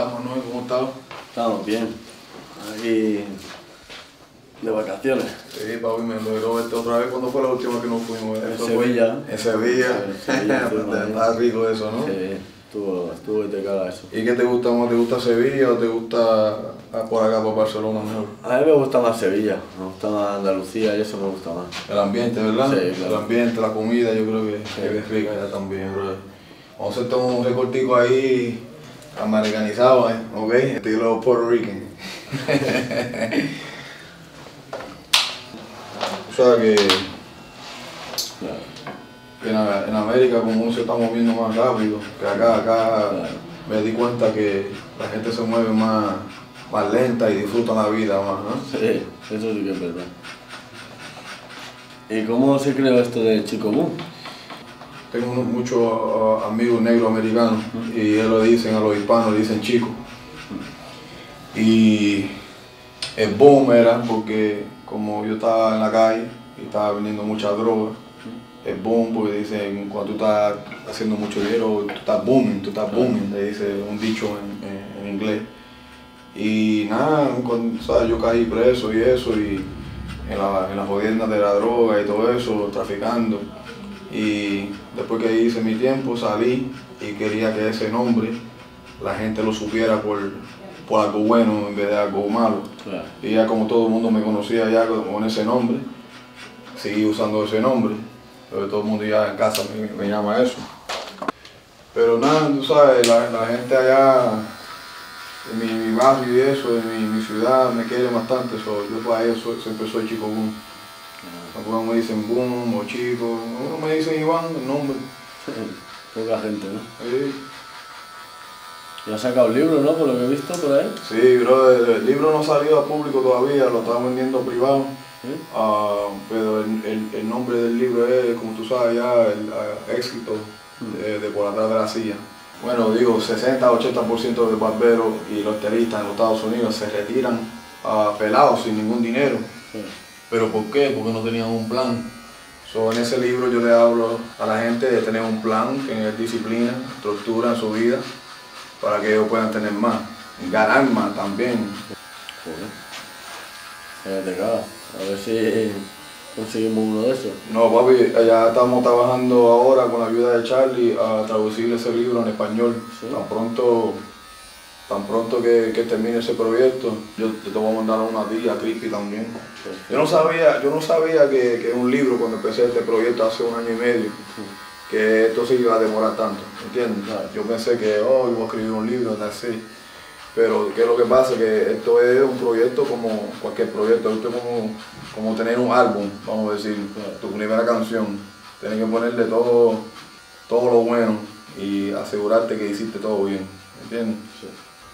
estábamos, ¿no? ¿Cómo estábamos? Estábamos bien. Aquí de vacaciones. Sí, papi, me logró verte otra vez. ¿Cuándo fue la última que nos fuimos? En Sevilla. En Sevilla. Está rico eso, ¿no? Sí, estuvo y te caga eso. ¿Y qué te gusta más? ¿Te gusta Sevilla o te gusta por acá, por Barcelona mejor? A mí me gusta más Sevilla, me gusta más Andalucía y eso me gusta más. El ambiente, ¿verdad? Sí, claro. El ambiente, la comida, yo creo que es rica ya también, bro. Vamos a hacer un recortico ahí americanizado, ¿eh? ¿Ok? Estilo Puerto Rican. O sea que en América como se está moviendo más rápido que acá me di cuenta que la gente se mueve más lenta y disfruta la vida más, ¿no? Sí, eso sí que es verdad. ¿Y cómo se creó esto de Chico Boom? Tengo muchos amigos negros americanos y ellos lo dicen a los hispanos, le dicen chico. Y el boom era porque como yo estaba en la calle y estaba vendiendo mucha droga, el boom porque dicen cuando tú estás haciendo mucho dinero, tú estás booming, le dice un dicho en inglés. Y nada, ¿sabes? Yo caí preso y eso, y en las jodiendas de la droga y todo eso, traficando. Y después que hice mi tiempo salí y quería que ese nombre la gente lo supiera por algo bueno en vez de algo malo. Claro. Y ya como todo el mundo me conocía ya con ese nombre, seguí usando ese nombre, pero todo el mundo ya en casa me llama eso. Pero nada, tú sabes, la gente allá en mi barrio y eso, en mi ciudad me quiere bastante, yo para ellos siempre soy Chico Boom. Algunos me dicen Boom o Chico, algunos me dicen Iván, el nombre. Poca gente, ¿no? Sí. Y has sacado el libro, ¿no? Por lo que he visto por ahí. Sí, bro, el libro no ha salido a público todavía, lo estamos vendiendo privado. ¿Sí? Pero el nombre del libro es, como tú sabes ya, el éxito de por atrás de la silla. Bueno, digo, 60-80% de barberos y los telistas en los Estados Unidos se retiran pelados sin ningún dinero. Sí. ¿Pero por qué? Porque no tenían un plan. En ese libro yo le hablo a la gente de tener un plan, que es disciplina, estructura en su vida, para que ellos puedan tener más, ganar más también. Joder, a ver si conseguimos uno de esos. No, papi, ya estamos trabajando ahora con la ayuda de Charlie a traducir ese libro en español. ¿Sí? Tan pronto que termine ese proyecto, yo te voy a mandar una tía, Crispy también. Yo no sabía que un libro, cuando empecé este proyecto hace 1 año y medio, que esto se iba a demorar tanto, ¿entiendes? Claro. Yo pensé que, yo voy a escribir un libro, así. Pero ¿qué es lo que pasa? Que esto es un proyecto como cualquier proyecto, esto es como tener un álbum, vamos a decir, tu primera canción. Tienes que ponerle todo lo bueno y asegurarte que hiciste todo bien, ¿entiendes? Sí.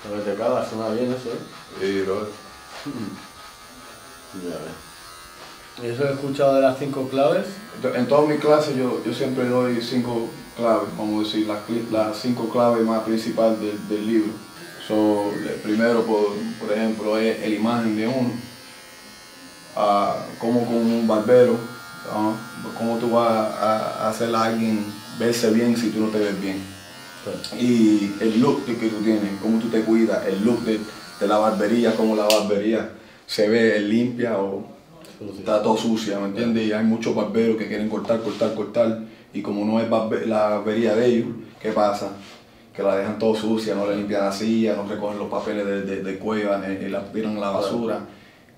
A ver, te cagas, suena bien eso, ¿eh? Sí, bro. Ya ves. ¿Y eso he escuchado de las 5 claves? En todas mis clases yo siempre doy 5 claves, vamos a decir, las 5 claves más principales del libro. El primero, por ejemplo, es la imagen de uno. Como con un barbero, cómo tú vas a hacerle a alguien verse bien si tú no te ves bien. Y el look que tú tienes, cómo tú te cuidas, el look de la barbería, cómo la barbería se ve limpia o está todo sucia, ¿me entiendes? Y hay muchos barberos que quieren cortar, y como no es la barbería de ellos, ¿qué pasa? Que la dejan todo sucia, no le limpian la silla, no recogen los papeles de cueva, ni la tiran a la basura.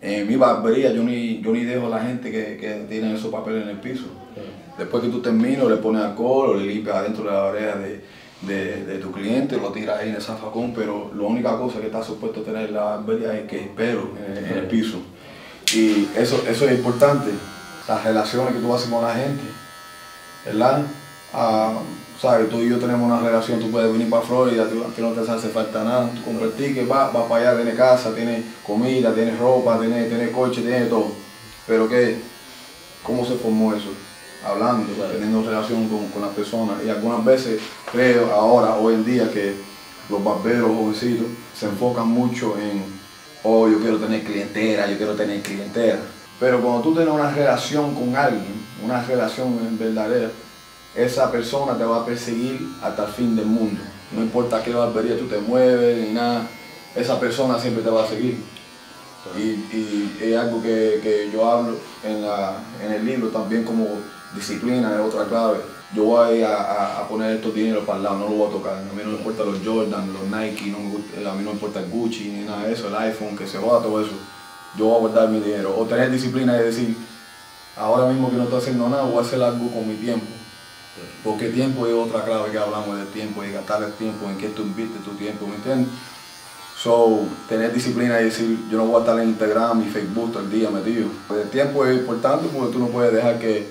En mi barbería yo ni dejo a la gente que tienen esos papeles en el piso. Después que tú terminas, le pones alcohol o le limpias adentro de la oreja de tu cliente, lo tiras ahí en el zafacón, pero la única cosa que está supuesto a tener la barbería es que espero en el piso. Y eso es importante, las relaciones que tú haces con la gente, ¿verdad? ¿Sabes? Tú y yo tenemos una relación, tú puedes venir para Florida, a ti no te hace falta nada, tú compras el ticket, vas para allá, tienes casa, tienes comida, tienes ropa, tienes coche, tienes todo. Pero ¿cómo se formó eso? Hablando, teniendo relación con las personas. Y algunas veces creo ahora, hoy en día, que los barberos jovencitos se enfocan mucho en yo quiero tener clientela, pero cuando tú tienes una relación con alguien, una relación verdadera, esa persona te va a perseguir hasta el fin del mundo. No importa qué barbería tú te mueves ni nada, esa persona siempre te va a seguir. Y es algo que yo hablo en el libro también, como disciplina es otra clave. Yo voy a poner estos dineros para el lado, no lo voy a tocar. A mí no me importan los Jordan, los Nike, a mí no me importa el Gucci, ni nada de eso, el iPhone, que se joda todo eso. Yo voy a guardar mi dinero. O tener disciplina es decir, ahora mismo que no estoy haciendo nada, voy a hacer algo con mi tiempo. Porque tiempo es otra clave que hablamos del tiempo, de gastar el tiempo, en qué tú inviertes tu tiempo, ¿me entiendes? So, tener disciplina y decir, yo no voy a estar en Instagram y Facebook todo el día metido. El tiempo es importante porque tú no puedes dejar que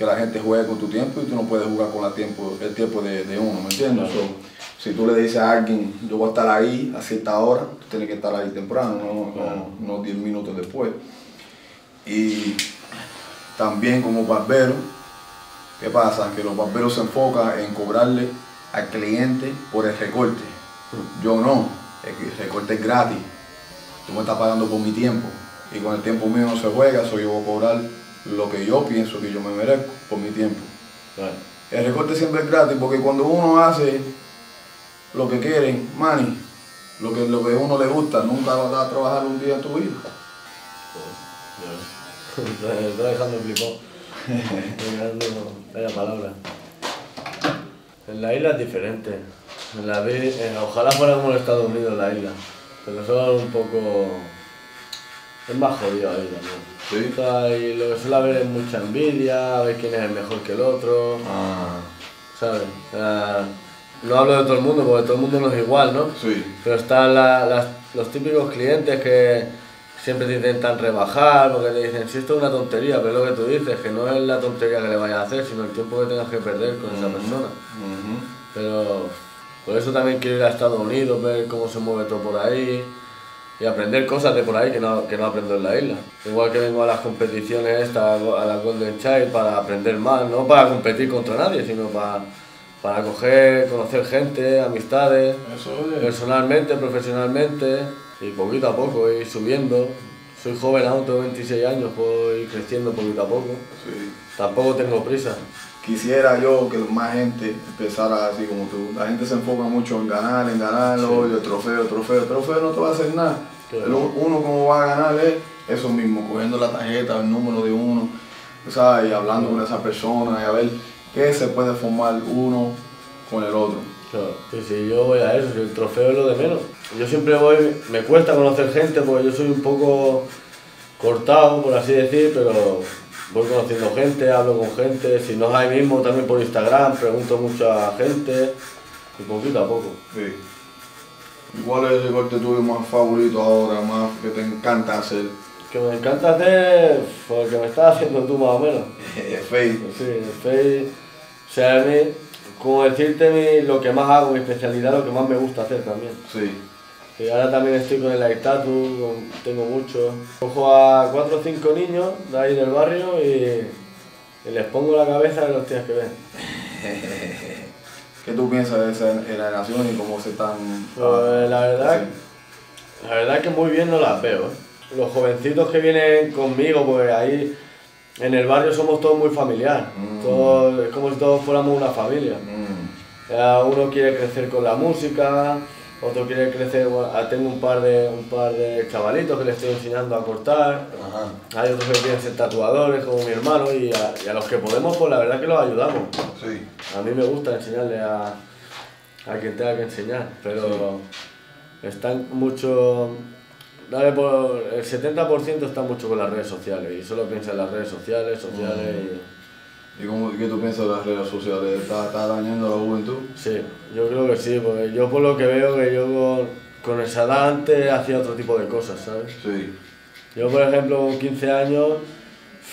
la gente juegue con tu tiempo y tú no puedes jugar con el tiempo de uno, ¿me entiendes? So, si tú le dices a alguien, yo voy a estar ahí a cierta hora, tú tienes que estar ahí temprano, no 10 minutos después. Y también como barbero, ¿qué pasa? Que los barberos se enfocan en cobrarle al cliente por el recorte. Yo no, el recorte es gratis. Tú me estás pagando por mi tiempo. Y con el tiempo mío no se juega, soy yo voy a cobrar lo que yo pienso que yo me merezco por mi tiempo. Claro. El recorte siempre es gratis porque cuando uno hace lo que quiere, mani, lo que a uno le gusta, nunca vas a trabajar un día en tu vida. Está dejando flipado. Vaya palabra. En la isla es diferente. Ojalá fuera como en Estados Unidos la isla. Pero eso es un poco... Es más jodido la isla, ¿no? Sí. O sea, y lo que suele haber es mucha envidia, a ver quién es el mejor que el otro. Ah. ¿Sabes? O sea, no hablo de todo el mundo porque todo el mundo no es igual, ¿no? Sí. Pero están los típicos clientes que... Siempre te intentan rebajar, porque te dicen, si esto es una tontería, pero lo que tú dices, que no es la tontería que le vayas a hacer, sino el tiempo que tengas que perder con esa persona. Pero por eso también quiero ir a Estados Unidos, ver cómo se mueve todo por ahí y aprender cosas de por ahí que no aprendo en la isla. Igual que vengo a las competiciones estas, a la Golden Child, para aprender más, no para competir contra nadie, sino para conocer gente, amistades, personalmente, profesionalmente. Y poquito a poco, ir subiendo. Soy joven aún, tengo 26 años, puedo ir creciendo poquito a poco. Sí. Tampoco tengo prisa. Quisiera yo que más gente empezara así como tú. La gente se enfoca mucho en ganar, sí. Oye, trofeo, no te va a hacer nada. Claro. Uno como va a ganar es eso mismo, cogiendo la tarjeta, el número de uno, ¿sabes? Y hablando con esa persona y a ver qué se puede formar uno con el otro. Claro, sí, yo voy a eso, el trofeo es lo de menos. Yo siempre voy, me cuesta conocer gente porque yo soy un poco cortado, por así decir, pero voy conociendo gente, hablo con gente, si no es ahí mismo también por Instagram, pregunto mucho a gente, y poquito a poco. Sí. ¿Y cuál es el corte tuyo más favorito ahora, más que te encanta hacer? Que me encanta hacer, porque me estás haciendo tú más o menos. El fade. Sí, el fade, o sea, a mí, como decirte lo que más hago, mi especialidad, lo que más me gusta hacer también. Sí. Y ahora también estoy con el light tattoo, tengo mucho. Cojo a 4 o 5 niños de ahí del barrio y les pongo la cabeza de los tíos que ven. ¿Qué tú piensas de esa generación y cómo se están...? Pues la verdad que muy bien no las veo. Los jovencitos que vienen conmigo, pues ahí... En el barrio somos todos muy familiares, es como si todos fuéramos una familia. Uno quiere crecer con la música, otro quiere crecer... Bueno, tengo un par de chavalitos que les estoy enseñando a cortar. Ajá. Hay otros que quieren ser tatuadores, como mi hermano, y a los que podemos, pues la verdad es que los ayudamos. Sí. A mí me gusta enseñarle a quien tenga que enseñar, pero sí. Están mucho... Dale por, el 70% está mucho con las redes sociales y solo piensa en las redes sociales y... ¿Qué tú piensas de las redes sociales? ¿Está dañando a la juventud? Sí, yo creo que sí, porque yo por lo que veo que yo con esa edad antes hacía otro tipo de cosas, ¿sabes? Sí. Yo por ejemplo con 15 años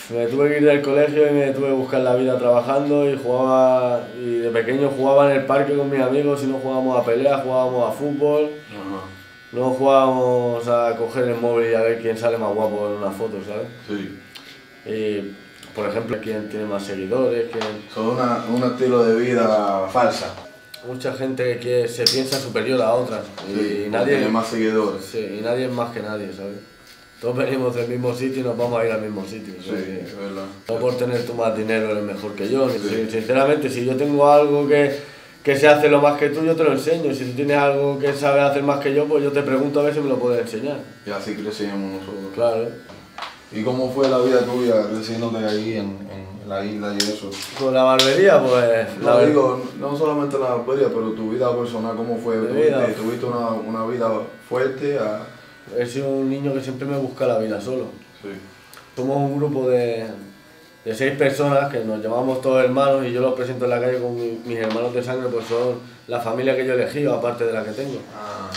me tuve que ir del colegio y me tuve que buscar la vida trabajando y jugaba... Y de pequeño jugaba en el parque con mis amigos y no jugábamos a peleas, jugábamos a fútbol. Ajá. No jugábamos a coger el móvil y a ver quién sale más guapo en una foto, ¿sabes? Sí. Y, por ejemplo, quién tiene más seguidores, quién... Son un estilo de vida falsa. Mucha gente que se piensa superior a otras. Sí, y nadie tiene más seguidores. Sí, y nadie es más que nadie, ¿sabes? Todos venimos del mismo sitio y nos vamos a ir al mismo sitio. Sí, es verdad. No por tener tú más dinero eres mejor que yo. Sí. Sinceramente, si yo tengo algo que... que se hace lo más que tú, yo te lo enseño. Si tú tienes algo que sabes hacer más que yo, pues yo te pregunto a ver si me lo puedes enseñar. Y así crecíamos nosotros. Claro. ¿Y cómo fue la vida tuya creciéndote ahí en la isla y eso? Con la barbería, pues... No, digo, no solamente la barbería, pero tu vida personal, ¿cómo fue? ¿Tuviste una vida fuerte? He sido un niño que siempre me busca la vida solo. Sí. Somos un grupo de 6 personas que nos llamamos todos hermanos y yo los presento en la calle con mis hermanos de sangre, pues son la familia que yo he elegido, aparte de la que tengo. Ah.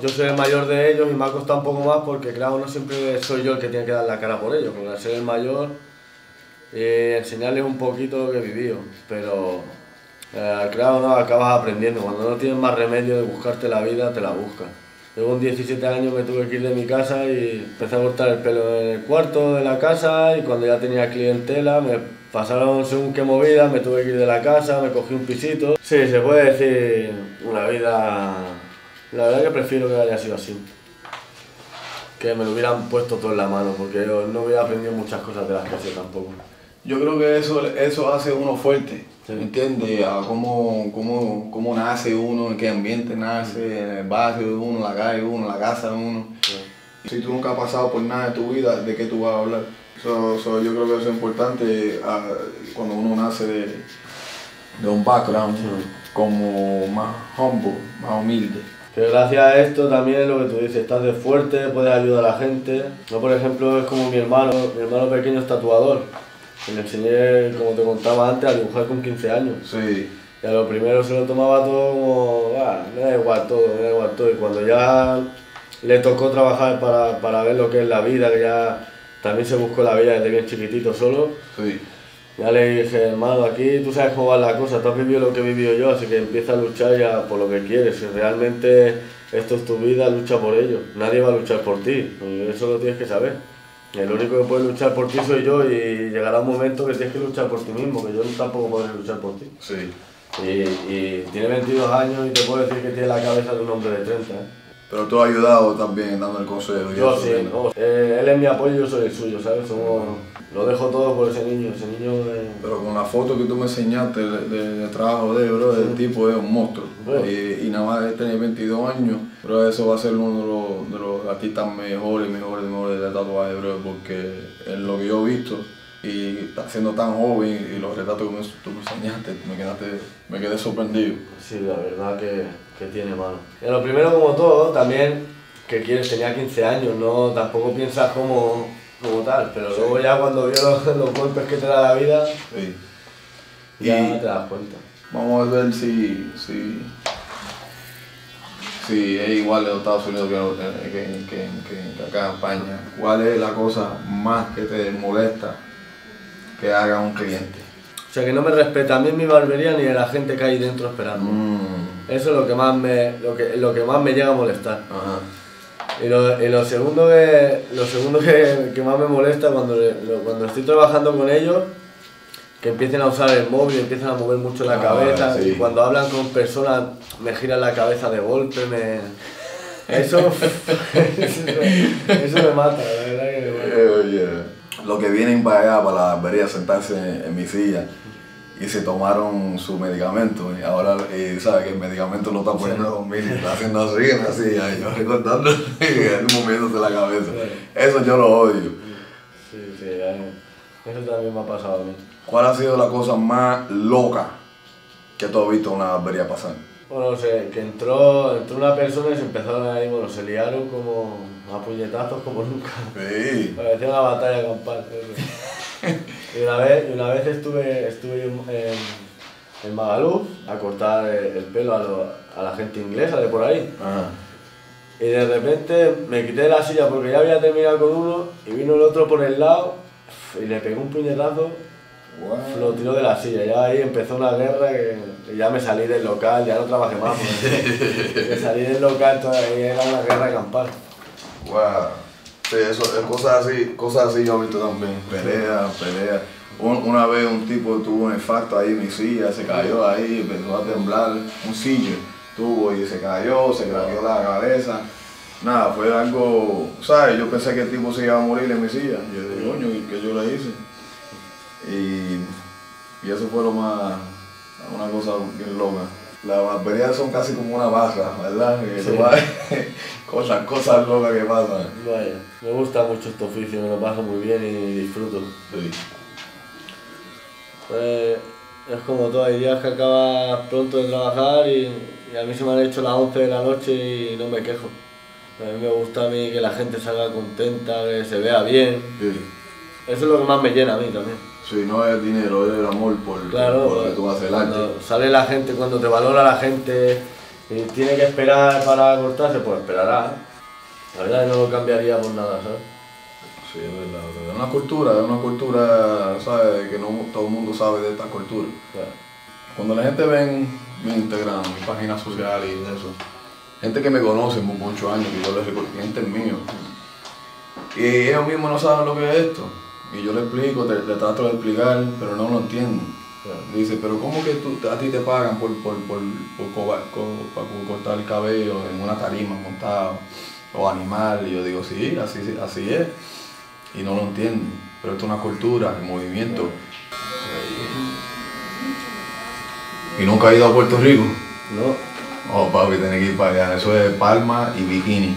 Yo soy el mayor de ellos y me ha costado un poco más porque, claro, no siempre soy yo el que tiene que dar la cara por ellos, porque al ser el mayor, enseñarles un poquito lo que he vivido, pero claro, no, acabas aprendiendo. Cuando no tienes más remedio de buscarte la vida, te la buscas. Yo con 17 años me tuve que ir de mi casa y empecé a cortar el pelo en el cuarto de la casa, y cuando ya tenía clientela me pasaron según qué movida, me tuve que ir de la casa, me cogí un pisito. Sí, se puede decir una vida... La verdad que prefiero que haya sido así, que me lo hubieran puesto todo en la mano, porque yo no hubiera aprendido muchas cosas de las que sé tampoco. Yo creo que eso hace uno fuerte, sí. ¿Entiendes? A cómo nace uno, en qué ambiente nace, en el barrio de uno, la calle de uno, la casa de uno. Sí. Si tú nunca has pasado por nada de tu vida, ¿de qué tú vas a hablar? Yo creo que eso es importante cuando uno nace de un background, sí, como más humble, más humilde. Que gracias a esto también es lo que tú dices, estás de fuerte, puedes ayudar a la gente. Yo, por ejemplo, es como mi hermano pequeño es tatuador. Le enseñé, como te contaba antes, a dibujar con 15 años. Sí. Y a lo primero se lo tomaba todo como, me da igual todo, me da igual todo. Y cuando ya le tocó trabajar para ver lo que es la vida, que ya también se buscó la vida desde bien chiquitito solo. Sí. Ya le dije, hermano, aquí tú sabes cómo va la cosa, tú has vivido lo que he vivido yo, así que empieza a luchar ya por lo que quieres. Si realmente esto es tu vida, lucha por ello. Nadie va a luchar por ti, eso lo tienes que saber. El único que puede luchar por ti soy yo, y llegará un momento que tienes que luchar por ti mismo, que yo tampoco podré luchar por ti. Sí. Y tiene 22 años y te puedo decir que tiene la cabeza de un hombre de 30. Pero tú has ayudado también dando el consejo. Yo sí, no. Él es mi apoyo y yo soy el suyo, ¿sabes? Lo dejo todo por ese niño... Pero con la foto que tú me enseñaste del trabajo de Ebro, el tipo es un monstruo. Bueno. Y nada más de tener 22 años, pero eso va a ser uno de los artistas mejores de tatuaje de Ebro, porque es lo que yo he visto, y siendo tan joven y los retratos que tú me enseñaste, me quedé sorprendido. Sí, la verdad que tiene mano. Y lo primero, como todo, también, que tenía 15 años, no tampoco piensas como tal, pero sí. Luego ya cuando vio los golpes que te da la vida, sí, ya te das cuenta. Vamos a ver si es igual en Estados Unidos que acá en España. ¿Cuál es la cosa más que te molesta que haga un cliente? O sea, que no me respeta a mí mi barbería ni a la gente que hay dentro esperando. Eso es lo que más me llega a molestar. Ajá. Y lo segundo que más me molesta cuando estoy trabajando con ellos, que empiecen a usar el móvil, empiezan a mover mucho la cabeza, sí. Y cuando hablan con personas me giran la cabeza de golpe, eso me mata, la verdad que me mata. Lo que vienen para acá, para la barbería, sentarse en mi silla, y se tomaron su medicamento, y ahora sabe que el medicamento lo está poniendo conmigo, y está haciendo así, ahí yo recortando y moviéndose la cabeza. Eso yo lo odio. Sí, sí, eso también me ha pasado a mí. ¿Cuál ha sido la cosa más loca que tú has visto en una barbería pasar? Bueno, que entró una persona y se empezaron ahí, se liaron como a puñetazos como nunca. Sí. Parecía una batalla campal. Y una vez estuve en Magaluf a cortar el pelo a la gente inglesa de por ahí. Ah. Y de repente me quité la silla porque ya había terminado con uno, y vino el otro por el lado y le pegó un puñetazo. Wow. Lo tiró de la silla, ya ahí empezó una guerra que ya me salí del local, ya no trabajé más. Me salí del local, todavía era una guerra campal. Wow. Sí, cosas así yo he visto también, peleas. Una vez un tipo tuvo un infarto ahí en mi silla, se cayó ahí, empezó a temblar, un sillo tuvo y se craqueó la cabeza. Nada, fue algo, ¿sabes? Yo pensé que el tipo se iba a morir en mi silla, yo dije, coño, que yo le hice. Y eso fue una cosa bien loca. Las barberías son casi como una barra, ¿verdad? Sí. Cosas locas que pasan. Vaya, me gusta mucho este oficio, me lo paso muy bien y disfruto. Sí. Pues es como todo, hay días que acabas pronto de trabajar y a mí se me han hecho las 11 de la noche y no me quejo. A mí me gusta que la gente salga contenta, que se vea bien. Sí. Eso es lo que más me llena a mí también. Sí, no es dinero, es el amor por lo que tú haces el arte. Sale la gente, cuando te valora la gente y tiene que esperar para cortarse, pues esperará. La verdad no lo cambiaría por nada, ¿sabes? Sí, es verdad. Es una cultura, ¿sabes? Que no todo el mundo sabe de esta cultura. Claro. Cuando la gente ve mi Instagram, mi página social y eso, gente que me conoce por muchos años, que yo les recuerdo, clientes míos, y ellos mismos no saben lo que es esto. Y yo le explico, le trato de explicar, pero no lo entiendo. Yeah. Dice, pero ¿cómo que a ti te pagan por cortar el cabello en una tarima montada o animal? Y yo digo, sí, así es. Y no lo entiendo. Pero esto es una cultura, el movimiento. Yeah. ¿Y nunca has ido a Puerto Rico? No. Oh, papi, tenés que ir para allá. Eso es palma y bikini.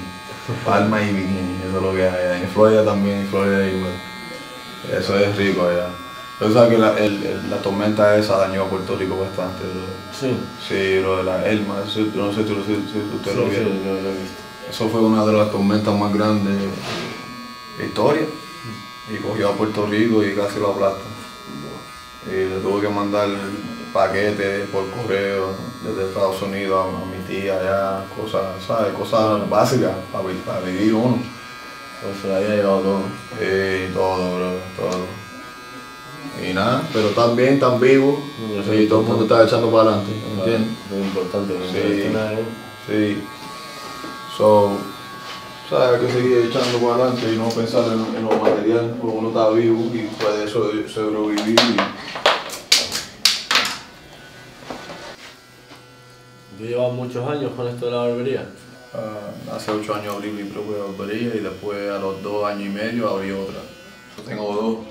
Palma y bikini, eso es lo que hay allá. En Florida también, en Florida igual. Eso es rico allá. Yo sabes que la tormenta esa dañó a Puerto Rico bastante. Sí. Sí, lo de la Elma, no sé si usted sí, lo vieron. Sí, lo he visto. Eso fue una de las tormentas más grandes de historia. Y cogió a Puerto Rico y casi lo aplasta. Y le tuve que mandar paquetes por correo desde Estados Unidos a mi tía allá, cosas, ¿sabes? Cosas básicas para vivir uno. Pues se la había llevado todo. Sí, todo, bro, todo. Y nada, pero están bien, están vivos. Y todo el mundo está echando para adelante, ¿entiendes? Es importante, sí. So, sabes, hay que seguir echando para adelante y no pensar en lo material, porque uno está vivo y puede eso sobrevivir. ¿Tú llevas muchos años con esto de la barbería? Hace 8 años abrí mi propia barbería y después a los 2 años y medio abrí otra. Yo tengo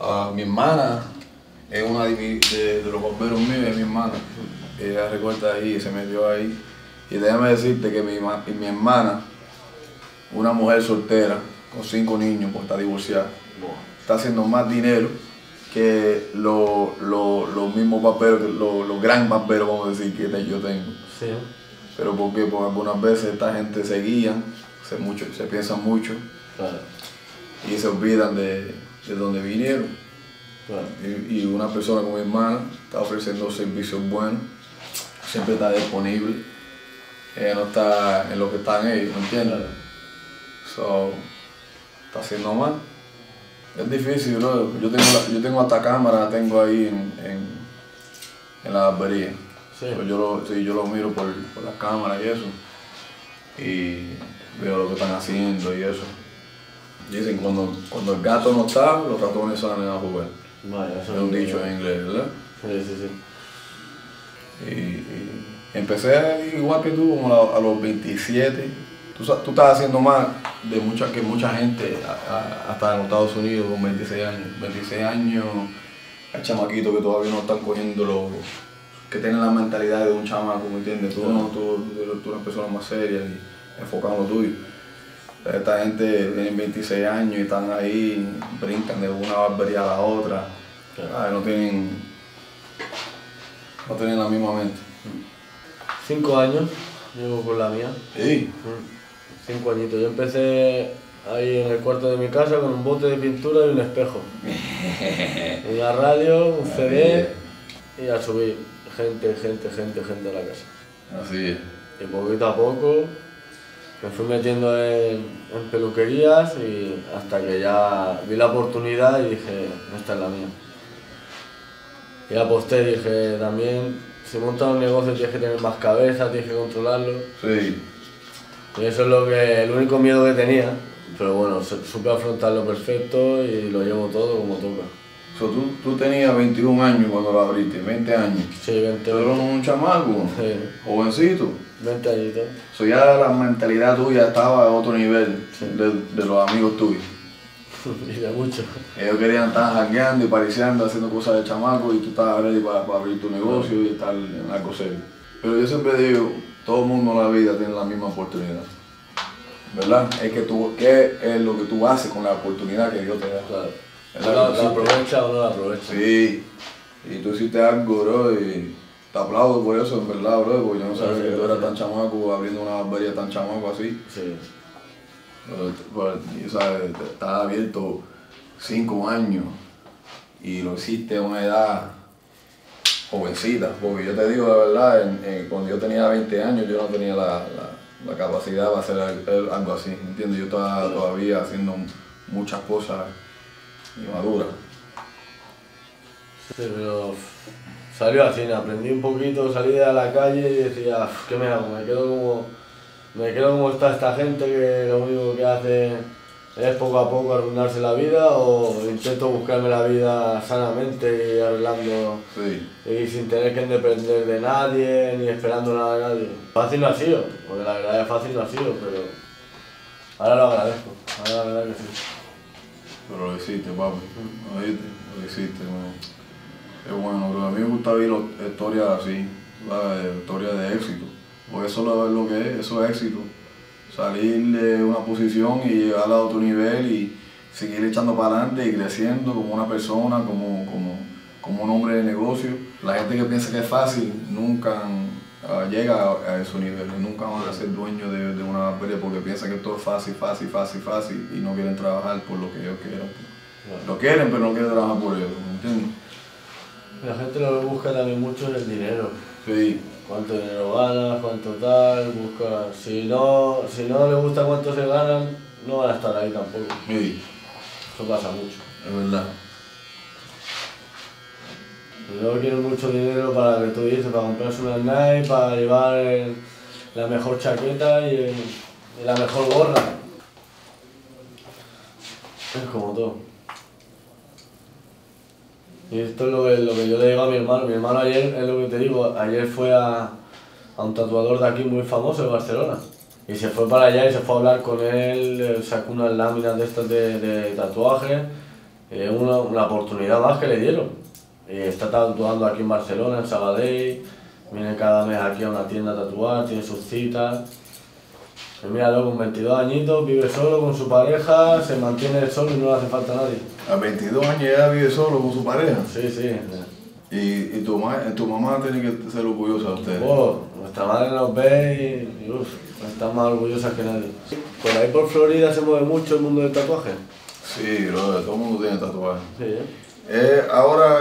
2. Mi hermana es una de los barberos míos, es mi hermana. Ella recorta ahí, se metió ahí. Y déjame decirte que mi hermana, una mujer soltera, con 5 niños, pues está divorciada, está haciendo más dinero que los mismos barberos, los gran barberos, vamos a decir, que yo tengo. Sí. Pero ¿por qué? Porque algunas veces esta gente se guía, se piensa mucho, claro, y se olvidan de dónde vinieron. Claro. Y una persona como mi hermana está ofreciendo servicios buenos, siempre está disponible, ella no está en lo que están ellos, ¿me entiendes? Claro. So, está haciendo mal. Es difícil, bro. Yo tengo hasta cámara, tengo ahí en la barbería. Sí. Yo lo miro por las cámaras y eso, y veo lo que están haciendo y eso. Dicen, cuando el gato no está, los ratones salen a jugar. Vaya, es un dicho en inglés, ¿verdad? Sí. Y empecé igual que tú, como a los 27. Tú estás haciendo más de mucha gente, hasta en Estados Unidos, con 26 años. 26 años, hay chamaquitos que todavía no están cogiendo los... que tienen la mentalidad de un chamaco, ¿me entiendes? Tú eres una persona más seria y enfocada en lo tuyo. Esta gente tiene 26 años y están ahí, brincan de una barbería a la otra. Ay, no tienen la misma mente. 5 años llevo con la mía. Sí. 5 añitos. Yo empecé ahí en el cuarto de mi casa con un bote de pintura y un espejo. Una radio, un CD y a subir. Gente a la casa. Así es. Y poquito a poco me fui metiendo en peluquerías y hasta que ya vi la oportunidad y dije, esta es la mía. Y aposté, dije, también, si montas un negocio tienes que tener más cabeza, tienes que controlarlo. Sí. Y eso es el único miedo que tenía, pero bueno, supe afrontarlo perfecto y lo llevo todo como toca. So, tú tenías 21 años cuando la abriste, 20 años. Sí, 20 años. Pero un chamaco, sí, jovencito. 20 añitos. So, ya la mentalidad tuya estaba a otro nivel, sí, de los amigos tuyos. Y de muchos. Ellos querían estar jangueando y pariciando, haciendo cosas de chamaco y tú estabas ready para abrir tu negocio y estar en algo serio. Pero yo siempre digo, todo el mundo en la vida tiene la misma oportunidad, ¿verdad? Es que tú, ¿qué es lo que tú haces con la oportunidad que Dios te da? Claro. ¿La aprovecha o no la aprovecha? Sí. Y tú hiciste algo, bro, y te aplaudo por eso, en verdad, bro, porque yo no sabía que tú eras tan chamaco, abriendo una barbería tan chamaco así. Sí. Pero, y, ¿sabes? Estás abierto 5 años y lo hiciste a una edad jovencita, porque yo te digo la verdad, cuando yo tenía 20 años yo no tenía la capacidad para hacer algo así, ¿entiendes? Yo estaba todavía haciendo muchas cosas inmaduras. Sí, pero salió así, aprendí un poquito, salí a la calle y decía, ¿qué me hago? Me quedo como está esta gente que lo único que hace es poco a poco arruinarse la vida, o intento buscarme la vida sanamente y arreglando, sí, y sin tener que depender de nadie ni esperando nada de nadie. Fácil no ha sido, porque la verdad es fácil no ha sido, pero ahora lo agradezco, ahora la verdad que sí. Pero lo hiciste, papi, ¿oíste? Lo hiciste, es bueno, pero a mí me gusta ver historias así, historias de éxito. Porque eso es lo que es, eso es éxito. Salir de una posición y llegar a otro nivel y seguir echando para adelante y creciendo como una persona, como un hombre de negocio. La gente que piensa que es fácil nunca llega a ese nivel, nunca van a ser dueños de una barbería porque piensa que todo es fácil y no quieren trabajar por lo que ellos quieren. Lo quieren, pero no quieren trabajar por ellos, ¿me entiendes? La gente lo que busca también mucho es el dinero. Sí. Cuánto dinero ganas, cuánto tal, busca. Si no le gusta cuánto se ganan, no van a estar ahí tampoco. Sí. Eso pasa mucho. Es verdad. Yo quiero mucho dinero para que tú dices, para comprarse una Nike, para llevar la mejor chaqueta y la mejor gorra. Es como todo. Y esto es lo que yo le digo a mi hermano. Mi hermano ayer, es lo que te digo, ayer fue a un tatuador de aquí muy famoso de Barcelona. Y se fue para allá y se fue a hablar con él, sacó unas láminas de estas de tatuaje. Una oportunidad más que le dieron. Y está tatuando aquí en Barcelona, en Sabadell. Viene cada mes aquí a una tienda a tatuar, tiene sus citas. Y míralo, con 22 añitos, vive solo con su pareja, se mantiene él solo y no le hace falta a nadie. A 22 años ya vive solo con su pareja. Sí, sí. Y tu mamá tiene que ser orgullosa de ustedes. Nuestra madre nos ve y están más orgullosas que nadie. Por ahí por Florida se mueve mucho el mundo del tatuaje. Sí, bro, todo el mundo tiene tatuaje. Sí, ¿eh? Ahora,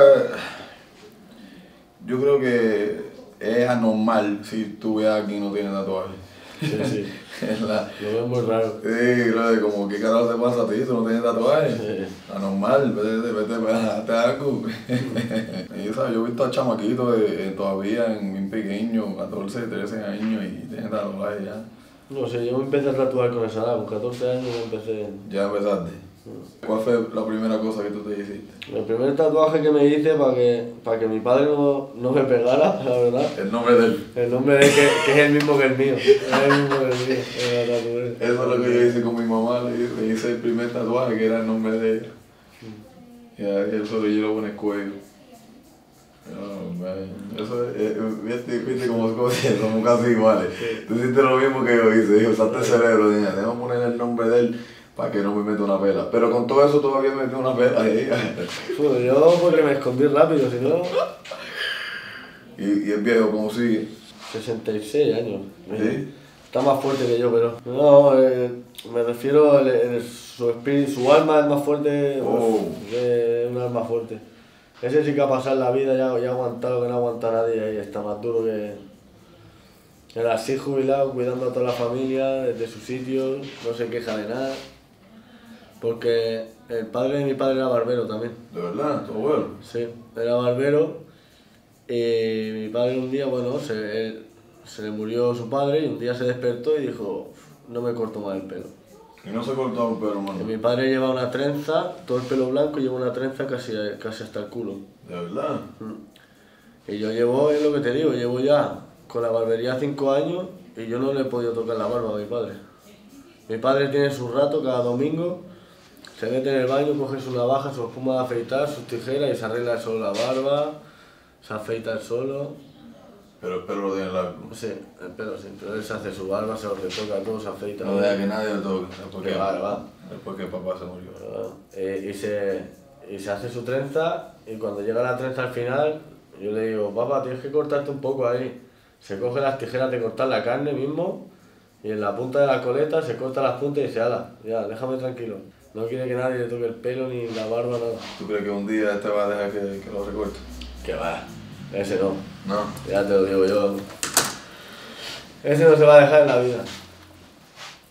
yo creo que es anormal si tú ves a alguien que no tiene tatuaje. Sí, sí. Lo veo muy raro. Sí, claro, como que carajo te pasa a ti, tú no tienes tatuajes. Sí. Anormal, vete, algo. Y sabes, yo he visto a chamaquitos todavía en bien pequeño, 14, 13 años y tienen tatuajes ya. No sé, yo me empecé a tatuar con esa edad, con 14 años yo empecé. Ya empezaste. ¿Cuál fue la primera cosa que tú te hiciste? El primer tatuaje que me hice para que mi padre no me pegara, la verdad. El nombre de él. El nombre de él, que es el mismo que el mío. Eso es lo que yo hice con mi mamá, le hice el primer tatuaje que era el nombre de ella. Y a él solo yo lo pone el cuello. Oh, man. Eso viste como somos casi iguales. Tú hiciste lo mismo que yo hice, usaste el cerebro, niña, tengo que poner el nombre de él. Para que no me meta una pela. Pero con todo eso todavía me metí una pela ahí. Yo porque me escondí rápido, si no... ¿Y el viejo cómo sigue? 66 años. ¿Sí? Está más fuerte que yo, pero... No, me refiero a su espíritu, su alma es más fuerte... Es un alma fuerte. Ese sí que ha pasado la vida, ya ha aguantado que no aguanta nadie ahí. Está más duro que... Era así jubilado, cuidando a toda la familia, desde su sitio, no se queja de nada. Porque el padre de mi padre era barbero también. ¿De verdad? ¿Tu abuelo? Sí, era barbero y mi padre un día, bueno, se le murió su padre y un día se despertó y dijo, no me corto más el pelo. ¿Y no se cortaba el pelo, hermano? Mi padre lleva una trenza, todo el pelo blanco y lleva una trenza casi hasta el culo. ¿De verdad? Y yo llevo, es lo que te digo, llevo ya con la barbería 5 años y yo no le he podido tocar la barba a mi padre. Mi padre tiene su rato cada domingo, se mete en el baño, coge su navaja, su espuma de afeitar, sus tijeras y se arregla solo la barba, se afeita solo. Pero el perro lo tiene largo. Sí, el perro sí, pero él se hace su barba, se lo retoca todo, se afeita. No deja que nadie lo toque, porque barba. Después que papá se murió. Y se hace su trenza, y cuando llega la trenza al final, yo le digo, papá, tienes que cortarte un poco ahí. Se coge las tijeras de cortar la carne mismo, y en la punta de la coleta se corta las puntas y se ala. Ya, déjame tranquilo. No quiere que nadie le toque el pelo ni la barba, nada. ¿Tú crees que un día te va a dejar que lo recorte? Que va. Ese no. No. Ya te lo digo yo. Ese no se va a dejar en la vida.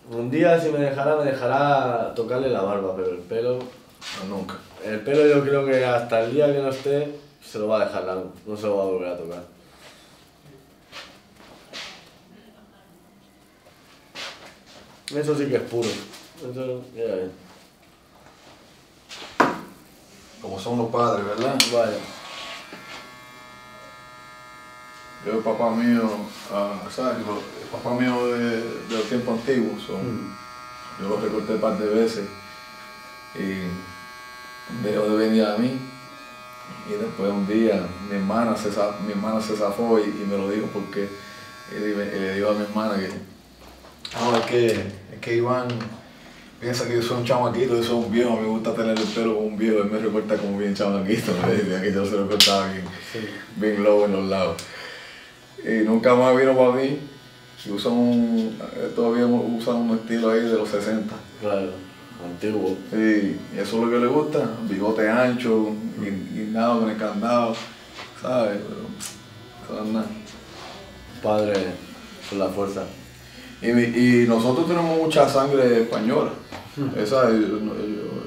Un día si me dejará tocarle la barba, pero el pelo... No, nunca. El pelo yo creo que hasta el día que no esté, se lo va a dejar largo. No se lo va a volver a tocar. Eso sí que es puro. Eso ya bien. Como son los padres, ¿verdad? Vaya. Yo, papá mío, ¿sabes? El papá mío de los tiempos antiguos, yo lo recorté un par de veces y dejó de venir a mí. Y después un día mi hermana se zafó y me lo dijo porque le dijo a mi hermana que ahora es que Iván piensa que yo soy un chamaquito, yo soy un viejo, me gusta tener el pelo como un viejo, él me recorta como bien chamaquito, me decía que yo se lo cortaba bien, bien low en los lados. Y nunca más vino para mí, todavía usan un estilo ahí de los 60. Claro, antiguo. Sí, y eso es lo que le gusta, bigote ancho, guindado con el candado, ¿sabes? Pero, ¿sabes nada? Padre, con la fuerza. Y nosotros tenemos mucha sangre española.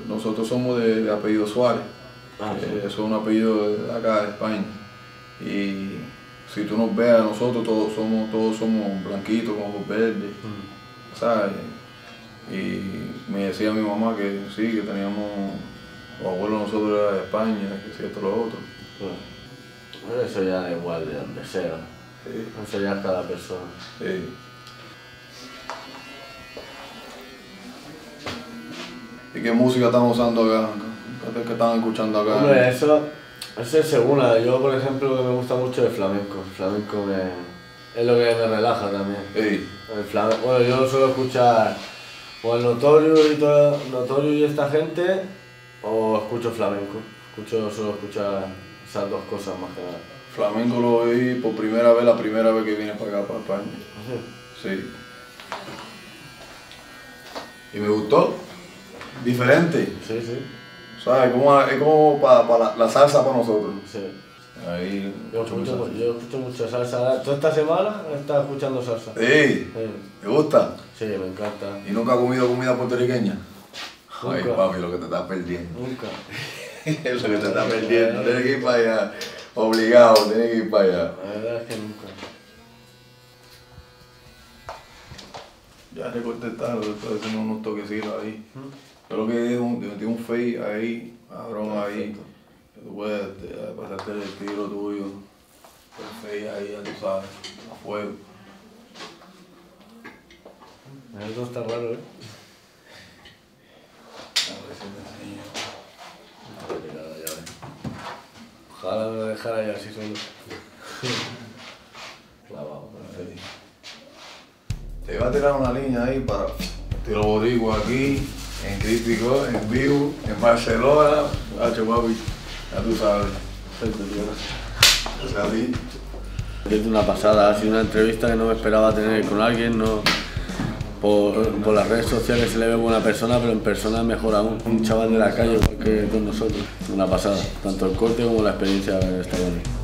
Nosotros somos de apellido Suárez. Ah, sí. Eso es un apellido de acá de España. Y si tú nos ves a nosotros, todos somos blanquitos, con ojos verdes. ¿Sabes? Y me decía mi mamá que sí, que teníamos, los abuelos nosotros eran de España, que sí, esto lo otro. Bueno, eso ya da igual de donde sea. Sí. Eso ya es cada persona. Sí. ¿Y qué música están usando acá? ¿Qué están escuchando acá? Hombre, eso es segura. Yo, por ejemplo, lo que me gusta mucho es el flamenco. El flamenco es lo que me relaja también. Sí. Bueno, yo suelo escuchar o el Notorio y esta gente, o escucho flamenco. Suelo escuchar esas dos cosas más que nada. Flamenco lo oí por primera vez, la primera vez que vine para acá, para España. Sí. Sí. ¿Y me gustó? Diferente. Sí, sí. ¿Sabes? Es como la salsa para nosotros. Sí. Ahí, yo escucho mucha salsa. ¿Tú esta semana estás escuchando salsa? Sí. ¿Te gusta? Sí, me encanta. ¿Y nunca has comido comida puertorriqueña? Nunca. Ay, papi, lo que te estás perdiendo. Nunca. Lo que te estás perdiendo. Tienes que ir para allá. Obligado, tienes que ir para allá. La verdad es que nunca. Ya recorté tarde, estoy haciendo unos toquecitos ahí. Creo que tiene un fade ahí, cabrón, ahí. Que tú puedes pasarte el estilo tuyo. El fade ahí, ya tú sabes, a fuego. Esto está raro, ¿eh? A ver si te enseño. Nada, ya ves. Ojalá me lo dejara ya así solo. Clavado, perfecto. Te iba a tirar una línea ahí para Tiro Boricua aquí, en Crítico, en vivo, en Barcelona. Hacho, papi, ya tú sabes. Gracias a ti. Es una pasada, ha sido una entrevista que no me esperaba tener con alguien. No. Por las redes sociales se le ve buena persona, pero en persona es mejor aún. Un chaval de la calle, igual que con nosotros. Una pasada, tanto el corte como la experiencia está buena.